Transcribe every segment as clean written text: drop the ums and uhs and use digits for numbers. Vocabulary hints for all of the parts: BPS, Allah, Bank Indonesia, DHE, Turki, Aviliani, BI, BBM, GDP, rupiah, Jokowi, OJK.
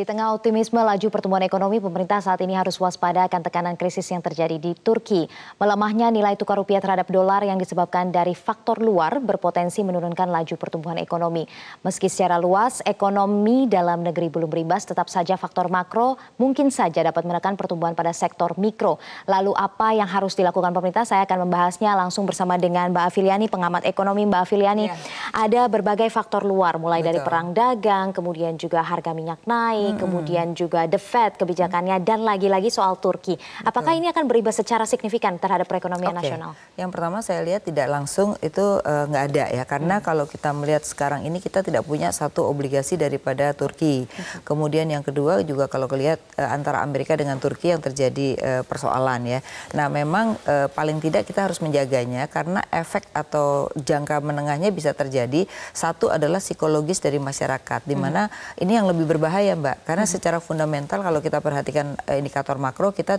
Di tengah optimisme laju pertumbuhan ekonomi, pemerintah saat ini harus waspada akan tekanan krisis yang terjadi di Turki. Melemahnya nilai tukar rupiah terhadap dolar yang disebabkan dari faktor luar berpotensi menurunkan laju pertumbuhan ekonomi. Meski secara luas ekonomi dalam negeri belum berimbas, tetap saja faktor makro mungkin saja dapat menekan pertumbuhan pada sektor mikro. Lalu apa yang harus dilakukan pemerintah? Saya akan membahasnya langsung bersama dengan Mbak Aviliani, pengamat ekonomi. Mbak Aviliani, ada berbagai faktor luar, mulai dari perang dagang, kemudian juga harga minyak naik, kemudian juga The Fed kebijakannya, dan lagi-lagi soal Turki. Apakah ini akan beribas secara signifikan terhadap perekonomian nasional? Yang pertama saya lihat tidak langsung itu nggak ada ya, karena kalau kita melihat sekarang ini kita tidak punya satu obligasi daripada Turki. Kemudian yang kedua juga kalau lihat antara Amerika dengan Turki yang terjadi persoalan ya. Nah memang paling tidak kita harus menjaganya karena efek atau jangka menengahnya bisa terjadi. Satu adalah psikologis dari masyarakat, di mana ini yang lebih berbahaya Mbak. Karena secara fundamental kalau kita perhatikan indikator makro kita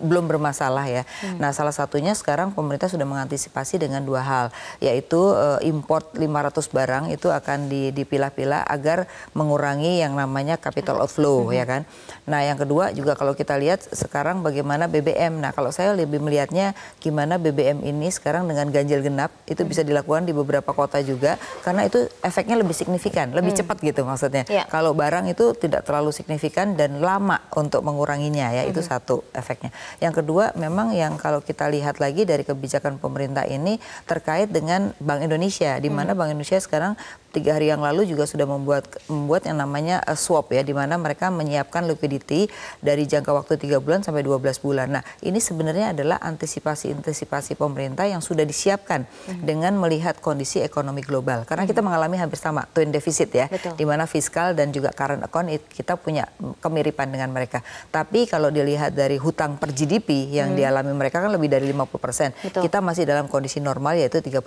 belum bermasalah ya. Nah salah satunya sekarang pemerintah sudah mengantisipasi dengan dua hal, yaitu import 500 barang itu akan dipilah-pilah agar mengurangi yang namanya capital outflow ya kan. Nah yang kedua juga kalau kita lihat sekarang bagaimana BBM. Nah kalau saya lebih melihatnya gimana BBM ini sekarang dengan ganjil genap itu bisa dilakukan di beberapa kota juga, karena itu efeknya lebih signifikan, lebih cepat gitu maksudnya. Kalau barang itu tidak terlalu signifikan dan lama untuk menguranginya ya, itu satu efeknya. Yang kedua memang yang kalau kita lihat lagi dari kebijakan pemerintah ini terkait dengan Bank Indonesia, di mana Bank Indonesia sekarang 3 hari yang lalu juga sudah membuat yang namanya swap ya, di mana mereka menyiapkan liquidity dari jangka waktu 3 bulan sampai 12 bulan. Nah, ini sebenarnya adalah antisipasi pemerintah yang sudah disiapkan dengan melihat kondisi ekonomi global. Karena kita mengalami hampir sama, twin deficit ya, di mana fiskal dan juga current account kita punya kemiripan dengan mereka. Tapi kalau dilihat dari hutang per GDP yang dialami mereka kan lebih dari 50%. Kita masih dalam kondisi normal yaitu 30%,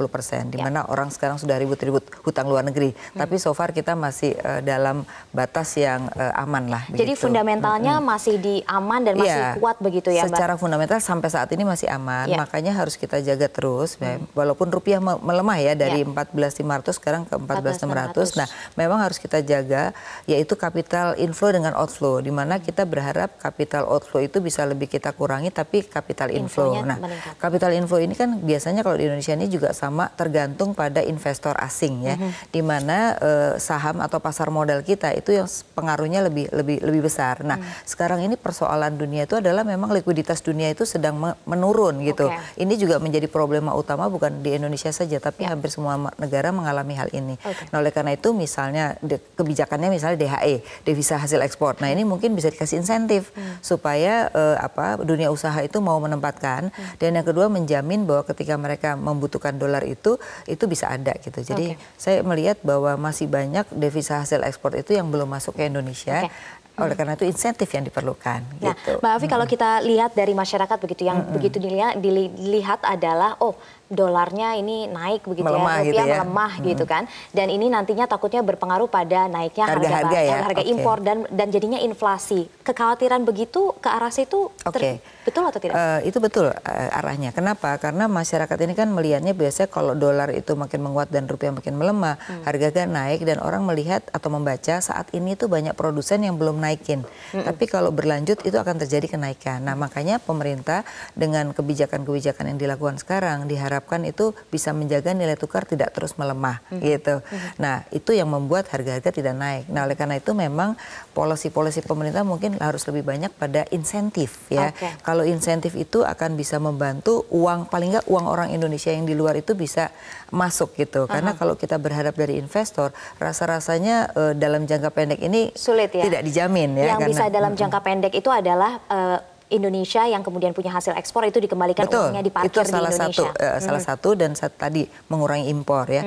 di mana orang sekarang sudah ribut-ribut hutang luar negeri. Tapi so far kita masih dalam batas yang aman lah. Jadi begitu. Fundamentalnya masih aman dan masih kuat begitu ya Mbak? Secara fundamental sampai saat ini masih aman, makanya harus kita jaga terus. Walaupun rupiah melemah ya dari 14.500 sekarang ke 14.600. Nah memang harus kita jaga yaitu capital inflow dengan outflow. Dimana kita berharap capital outflow itu bisa lebih kita kurangi, tapi capital inflow. Nah capital inflow ini kan biasanya kalau di Indonesia ini juga sama tergantung pada investor asing ya. Di mana saham atau pasar modal kita itu yang pengaruhnya lebih besar. Nah, sekarang ini persoalan dunia itu adalah memang likuiditas dunia itu sedang menurun gitu. Ini juga menjadi problema utama bukan di Indonesia saja, tapi hampir semua negara mengalami hal ini. Nah, oleh karena itu misalnya kebijakannya misalnya DHE, devisa hasil ekspor. Nah, ini mungkin bisa dikasih insentif supaya dunia usaha itu mau menempatkan, dan yang kedua menjamin bahwa ketika mereka membutuhkan dolar itu bisa ada gitu. Jadi saya melihat bahwa masih banyak devisa hasil ekspor itu yang belum masuk ke Indonesia. Oleh karena itu insentif yang diperlukan. Nah, gitu. Mbak Afi, kalau kita lihat dari masyarakat begitu, yang begitu dilihat adalah dolarnya ini naik begitu, melemah, rupiah gitu ya, melemah gitu kan. Dan ini nantinya takutnya berpengaruh pada naiknya harga impor dan jadinya inflasi. Kekhawatiran begitu ke arah situ betul atau tidak? Itu betul arahnya. Kenapa? Karena masyarakat ini kan melihatnya biasanya kalau dolar itu makin menguat dan rupiah makin melemah, harga naik, dan orang melihat atau membaca saat ini tuh banyak produsen yang belum naik. Tapi kalau berlanjut itu akan terjadi kenaikan. Nah makanya pemerintah dengan kebijakan-kebijakan yang dilakukan sekarang diharapkan itu bisa menjaga nilai tukar tidak terus melemah gitu. Nah itu yang membuat harga-harga tidak naik. Nah oleh karena itu memang polisi pemerintah mungkin harus lebih banyak pada insentif ya. Kalau insentif itu apakan bisa membantu paling nggak uang orang Indonesia yang di luar itu bisa masuk gitu. Karena kalau kita berharap dari investor rasa-rasanya dalam jangka pendek ini sulit ya, tidak dijamin. Ya, yang bisa dalam jangka pendek itu adalah Indonesia yang kemudian punya hasil ekspor itu dikembalikan, uangnya diparkir di Indonesia. Itu salah satu, dan tadi mengurangi impor ya.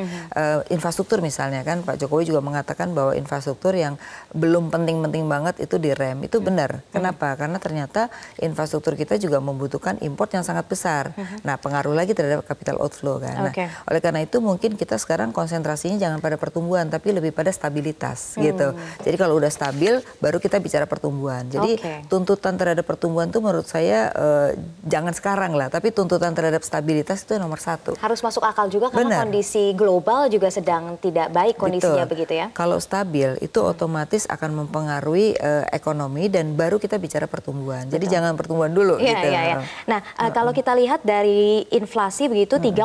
Infrastruktur misalnya kan Pak Jokowi juga mengatakan bahwa infrastruktur yang belum penting-penting banget itu direm. Itu benar. Kenapa? Karena ternyata infrastruktur kita juga membutuhkan impor yang sangat besar. Nah pengaruh lagi terhadap capital outflow kan. Nah, oleh karena itu mungkin kita sekarang konsentrasinya jangan pada pertumbuhan tapi lebih pada stabilitas gitu. Jadi kalau udah stabil baru kita bicara pertumbuhan. Jadi tuntutan terhadap pertumbuhan tentu menurut saya jangan sekarang lah, tapi tuntutan terhadap stabilitas itu nomor satu. Harus masuk akal juga karena kondisi global juga sedang tidak baik kondisinya, begitu ya? Kalau stabil itu otomatis akan mempengaruhi ekonomi dan baru kita bicara pertumbuhan. Jadi jangan pertumbuhan dulu. Iya, iya, iya. Nah, kalau kita lihat dari inflasi begitu 3,18%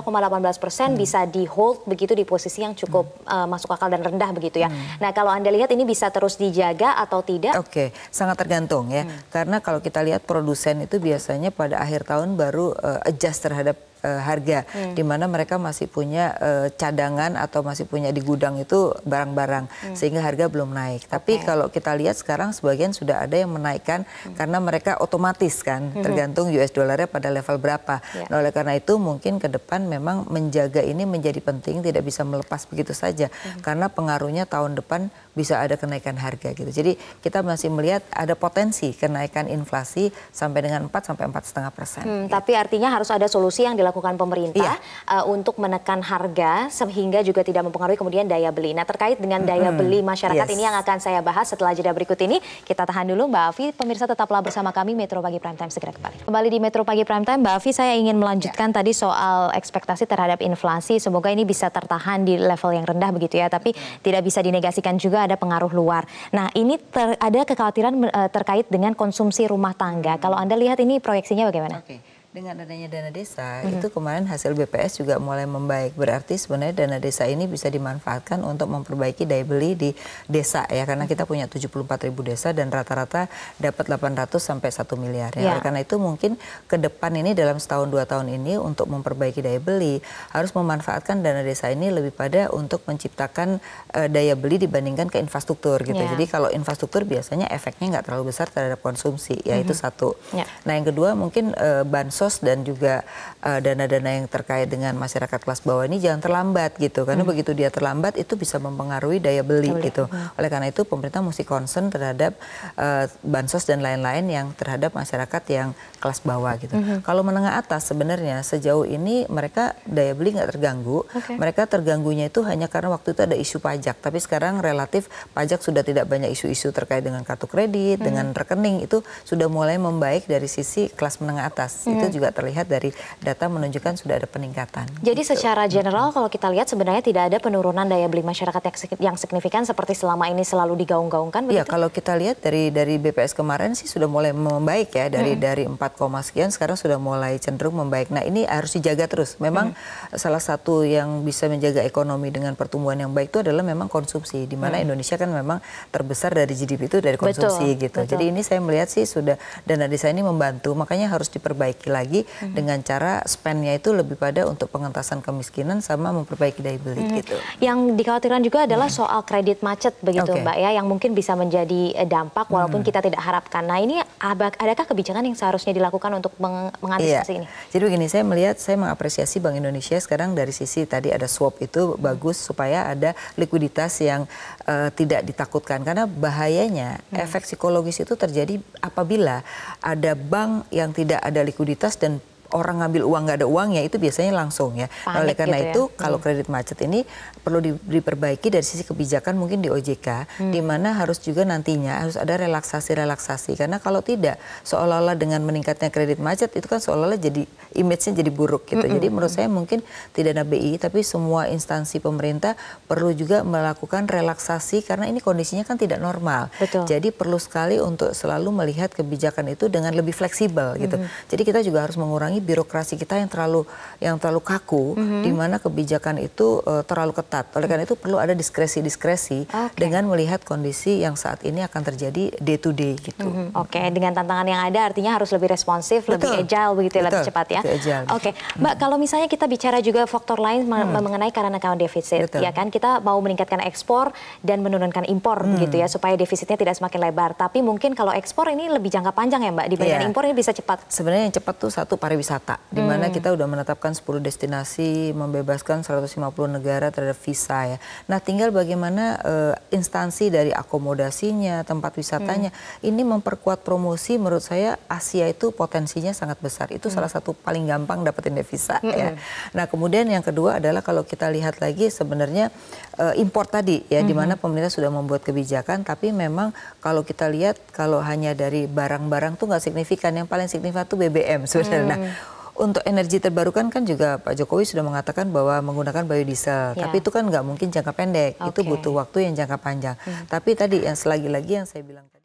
bisa di hold begitu di posisi yang cukup masuk akal dan rendah begitu ya. Nah, kalau Anda lihat ini bisa terus dijaga atau tidak? Oke, sangat tergantung ya. Karena kalau kita lihat produsen itu biasanya pada akhir tahun baru adjust terhadap harga, di mana mereka masih punya cadangan atau masih punya di gudang itu barang-barang, sehingga harga belum naik. Tapi kalau kita lihat sekarang sebagian sudah ada yang menaikkan karena mereka otomatis kan, tergantung US dollarnya pada level berapa. Nah, oleh karena itu mungkin ke depan memang menjaga ini menjadi penting, tidak bisa melepas begitu saja karena pengaruhnya tahun depan bisa ada kenaikan harga gitu. Jadi kita masih melihat ada potensi kenaikan inflasi sampai dengan 4–4,5%. Gitu. Tapi artinya harus ada solusi yang dilakukan pemerintah untuk menekan harga sehingga juga tidak mempengaruhi kemudian daya beli. Nah, terkait dengan daya beli masyarakat ini yang akan saya bahas setelah jeda berikut ini. Kita tahan dulu Mbak Afi, pemirsa tetaplah bersama kami Metro Pagi Prime Time segera kembali. Kembali di Metro Pagi Prime Time, Mbak Afi, saya ingin melanjutkan tadi soal ekspektasi terhadap inflasi. Semoga ini bisa tertahan di level yang rendah begitu ya, tapi tidak bisa dinegasikan juga ada pengaruh luar. Nah, ini ada kekhawatiran terkait dengan konsumsi rumah tangga. Kalau Anda lihat ini proyeksinya bagaimana? Okay. Dengan adanya dana desa, itu kemarin hasil BPS juga mulai membaik. Berarti sebenarnya dana desa ini bisa dimanfaatkan untuk memperbaiki daya beli di desa ya. Karena kita punya 74.000 desa dan rata-rata dapat 800 sampai 1 miliar ya. Oleh karena itu mungkin ke depan ini dalam setahun dua tahun ini untuk memperbaiki daya beli harus memanfaatkan dana desa ini lebih pada untuk menciptakan daya beli dibandingkan ke infrastruktur gitu. Jadi kalau infrastruktur biasanya efeknya nggak terlalu besar terhadap konsumsi ya, itu satu. Nah, yang kedua mungkin bansos dan juga dana-dana yang terkait dengan masyarakat kelas bawah ini jangan terlambat gitu, karena begitu dia terlambat itu bisa mempengaruhi daya beli gitu. Oleh karena itu pemerintah mesti concern terhadap bansos dan lain-lain yang terhadap masyarakat yang kelas bawah gitu. Kalau menengah atas sebenarnya sejauh ini mereka daya beli nggak terganggu, mereka terganggunya itu hanya karena waktu itu ada isu pajak, tapi sekarang relatif pajak sudah tidak banyak isu-isu terkait dengan kartu kredit, dengan rekening itu sudah mulai membaik dari sisi kelas menengah atas. Itu juga terlihat dari data menunjukkan sudah ada peningkatan. Jadi gitu. Secara general kalau kita lihat sebenarnya tidak ada penurunan daya beli masyarakat yang signifikan seperti selama ini selalu digaung-gaungkan. Iya, kalau kita lihat dari BPS kemarin sih sudah mulai membaik ya, dari 4, sekian sekarang sudah mulai cenderung membaik. Nah, ini harus dijaga terus. Memang salah satu yang bisa menjaga ekonomi dengan pertumbuhan yang baik itu adalah memang konsumsi, di mana Indonesia kan memang terbesar dari GDP itu dari konsumsi gitu. Jadi ini saya melihat sih sudah dana desa ini membantu, makanya harus diperbaiki lagi dengan cara spendnya itu lebih pada untuk pengentasan kemiskinan sama memperbaiki daya beli gitu. Yang dikhawatirkan juga adalah soal kredit macet begitu Mbak ya, yang mungkin bisa menjadi dampak walaupun kita tidak harapkan. Nah, ini adakah kebijakan yang seharusnya dilakukan untuk mengantisipasi ini? Jadi begini, saya melihat, saya mengapresiasi Bank Indonesia sekarang dari sisi tadi ada swap itu bagus supaya ada likuiditas yang tidak ditakutkan, karena bahayanya efek psikologis itu terjadi apabila ada bank yang tidak ada likuiditas dan orang ngambil uang nggak ada uangnya itu biasanya langsung ya. Nah, oleh karena gitu itu ya. Kalau kredit macet ini perlu diperbaiki dari sisi kebijakan mungkin di OJK, di mana harus juga nantinya harus ada relaksasi-relaksasi, karena kalau tidak seolah-olah dengan meningkatnya kredit macet itu kan seolah-olah jadi image-nya jadi buruk gitu. Jadi menurut saya mungkin tidak ada BI tapi semua instansi pemerintah perlu juga melakukan relaksasi karena ini kondisinya kan tidak normal. Jadi perlu sekali untuk selalu melihat kebijakan itu dengan lebih fleksibel gitu. Jadi kita juga harus mengurangi birokrasi kita yang terlalu kaku, di mana kebijakan itu terlalu ketat. Oleh karena itu perlu ada diskresi-diskresi dengan melihat kondisi yang saat ini akan terjadi day to day gitu. Dengan tantangan yang ada artinya harus lebih responsif, lebih agile begitu, lebih cepat ya. Oke, Mbak, kalau misalnya kita bicara juga faktor lain mengenai current account deficit, ya kan kita mau meningkatkan ekspor dan menurunkan impor gitu ya supaya defisitnya tidak semakin lebar. Tapi mungkin kalau ekspor ini lebih jangka panjang ya Mbak dibandingkan impor ini bisa cepat. Sebenarnya yang cepat tuh satu pariwisata wisata, di mana kita udah menetapkan 10 destinasi, membebaskan 150 negara terhadap visa ya. Nah, tinggal bagaimana instansi dari akomodasinya, tempat wisatanya, ini memperkuat promosi. Menurut saya Asia itu potensinya sangat besar. Itu salah satu paling gampang dapetin devisa ya. Nah, kemudian yang kedua adalah kalau kita lihat lagi sebenarnya import tadi ya, di mana pemerintah sudah membuat kebijakan, tapi memang kalau kita lihat kalau hanya dari barang-barang tuh nggak signifikan. Yang paling signifikan tuh BBM sebenarnya. Nah, untuk energi terbarukan kan juga Pak Jokowi sudah mengatakan bahwa menggunakan biodiesel, tapi itu kan nggak mungkin jangka pendek, itu butuh waktu yang jangka panjang. Tapi tadi yang selagi-lagi yang saya bilang